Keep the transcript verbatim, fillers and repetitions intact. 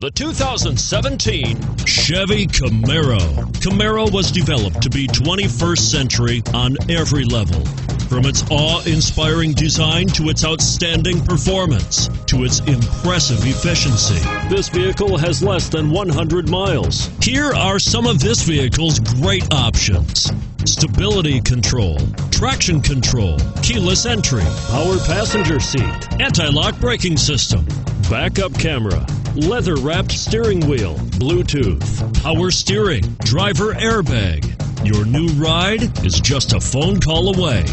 The two thousand seventeen Chevy Camaro. Camaro was developed to be twenty-first century on every level. From its awe-inspiring design to its outstanding performance to its impressive efficiency. This vehicle has less than one hundred miles. Here are some of this vehicle's great options. Stability control, traction control, keyless entry, power passenger seat, anti-lock braking system, backup camera, leather-wrapped steering wheel, Bluetooth, power steering, driver airbag. Your new ride is just a phone call away.